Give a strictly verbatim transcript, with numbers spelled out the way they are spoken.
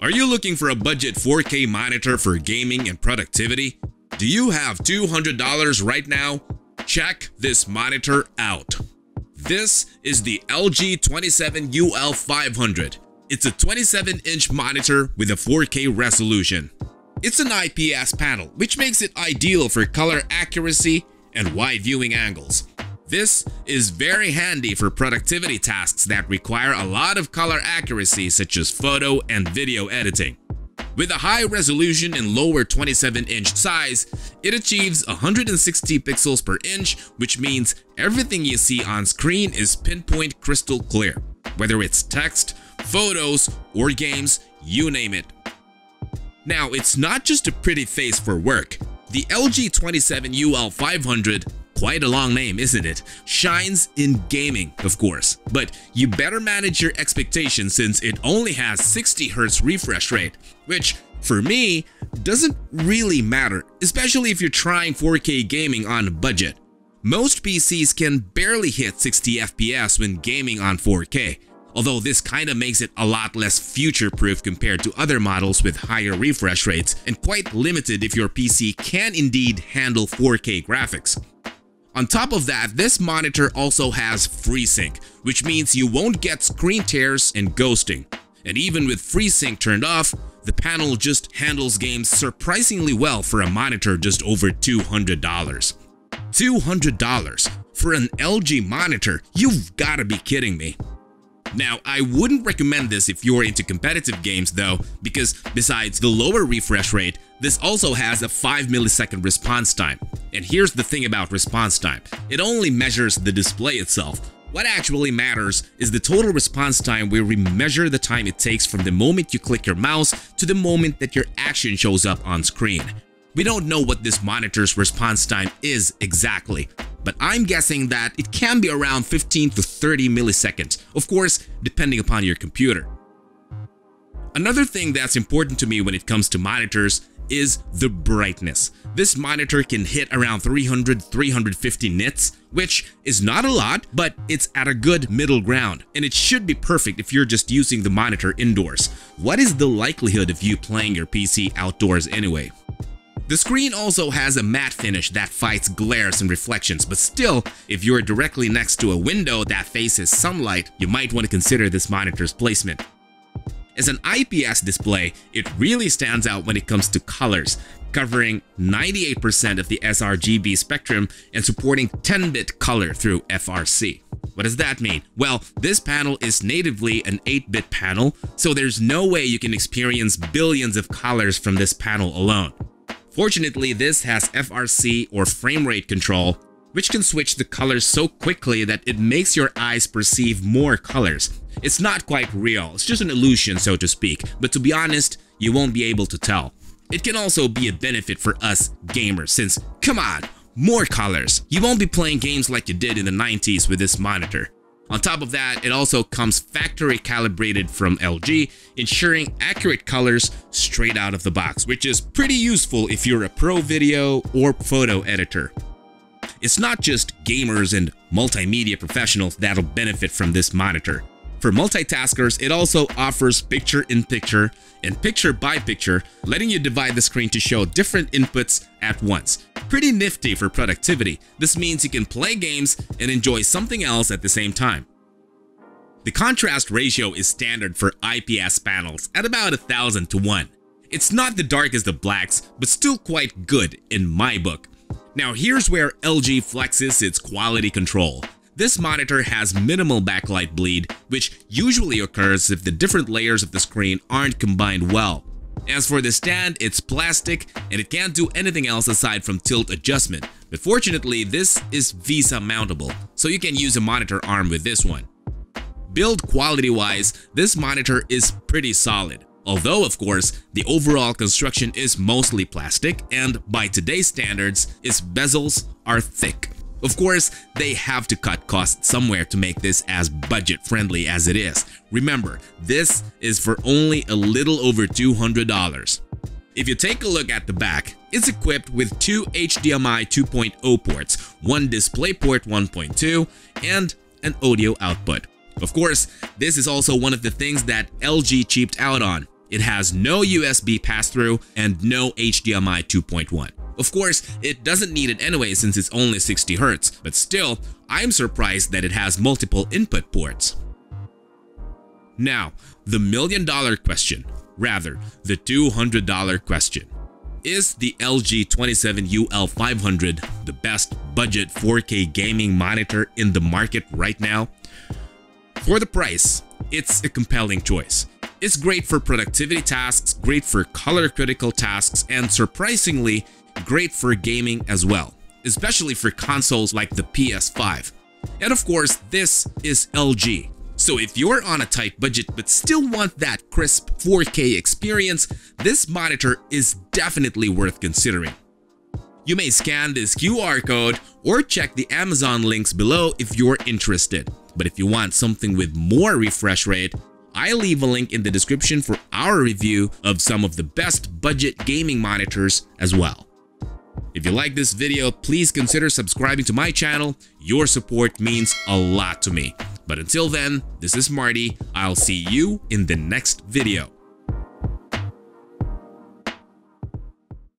Are you looking for a budget four K monitor for gaming and productivity? Do you have two hundred dollars right now? Check this monitor out. This is the L G twenty-seven U L five hundred. It's a twenty-seven inch monitor with a four K resolution. It's an I P S panel, which makes it ideal for color accuracy and wide viewing angles. This is very handy for productivity tasks that require a lot of color accuracy, such as photo and video editing. With a high resolution and lower twenty-seven inch size, it achieves one hundred sixty pixels per inch, which means everything you see on screen is pinpoint crystal clear. Whether it's text, photos, or games, you name it. Now, it's not just a pretty face for work. The L G twenty-seven U L five hundred, quite a long name, isn't it? Shines in gaming, of course, but you better manage your expectations since it only has sixty hertz refresh rate, which for me doesn't really matter, especially if you're trying four K gaming on a budget. Most P Cs can barely hit sixty F P S when gaming on four K, although this kinda makes it a lot less future-proof compared to other models with higher refresh rates, and quite limited if your P C can indeed handle four K graphics. On top of that, this monitor also has FreeSync, which means you won't get screen tears and ghosting. And even with FreeSync turned off, the panel just handles games surprisingly well for a monitor just over two hundred dollars. two hundred dollars for an L G monitor? You've gotta be kidding me. Now, I wouldn't recommend this if you're into competitive games though, because besides the lower refresh rate, this also has a five millisecond response time. And here's the thing about response time. It only measures the display itself. What actually matters is the total response time, where we measure the time it takes from the moment you click your mouse to the moment that your action shows up on screen. We don't know what this monitor's response time is exactly, but I'm guessing that it can be around fifteen to thirty milliseconds, of course, depending upon your computer. Another thing that's important to me when it comes to monitors is the brightness. This monitor can hit around three hundred to three hundred fifty nits, which is not a lot, but it's at a good middle ground, and it should be perfect if you're just using the monitor indoors. What is the likelihood of you playing your P C outdoors anyway? The screen also has a matte finish that fights glares and reflections, but still, if you're directly next to a window that faces sunlight, you might want to consider this monitor's placement. As an I P S display, it really stands out when it comes to colors, covering ninety-eight percent of the s R G B spectrum and supporting ten bit color through F R C. What does that mean? Well, this panel is natively an eight bit panel, so there's no way you can experience billions of colors from this panel alone. Fortunately, this has F R C or frame rate control, which can switch the colors so quickly that it makes your eyes perceive more colors. It's not quite real, it's just an illusion, so to speak, but to be honest, you won't be able to tell. It can also be a benefit for us gamers since, come on, more colors. You won't be playing games like you did in the nineties with this monitor. On top of that, it also comes factory calibrated from L G, ensuring accurate colors straight out of the box, which is pretty useful if you're a pro video or photo editor. It's not just gamers and multimedia professionals that'll benefit from this monitor. For multitaskers, it also offers picture-in-picture and picture-by-picture, letting you divide the screen to show different inputs at once. Pretty nifty for productivity. This means you can play games and enjoy something else at the same time. The contrast ratio is standard for I P S panels at about one thousand to one. It's not the darkest of blacks, but still quite good in my book. Now here's where L G flexes its quality control. This monitor has minimal backlight bleed, which usually occurs if the different layers of the screen aren't combined well. As for the stand, it's plastic and it can't do anything else aside from tilt adjustment. But fortunately, this is VESA mountable, so you can use a monitor arm with this one. Build quality-wise, this monitor is pretty solid. Although, of course, the overall construction is mostly plastic and, by today's standards, its bezels are thick. Of course, they have to cut costs somewhere to make this as budget-friendly as it is. Remember, this is for only a little over two hundred dollars. If you take a look at the back, it's equipped with two H D M I two point oh ports, one DisplayPort one point two, and an audio output. Of course, this is also one of the things that L G cheaped out on. It has no U S B pass-through and no H D M I two point one. Of course, it doesn't need it anyway since it's only sixty hertz, but still, I'm surprised that it has multiple input ports. Now, the million dollar question, rather, the two hundred dollar question. Is the L G twenty-seven U L five hundred the best budget four K gaming monitor in the market right now? For the price, it's a compelling choice. It's great for productivity tasks, great for color-critical tasks, and surprisingly, great for gaming as well, especially for consoles like the P S five. And of course, this is L G. So if you're on a tight budget but still want that crisp four K experience, this monitor is definitely worth considering. You may scan this Q R code or check the Amazon links below if you're interested. But if you want something with more refresh rate, I leave a link in the description for our review of some of the best budget gaming monitors as well. If you like this video, please consider subscribing to my channel. Your support means a lot to me. But until then, this is Marty. I'll see you in the next video.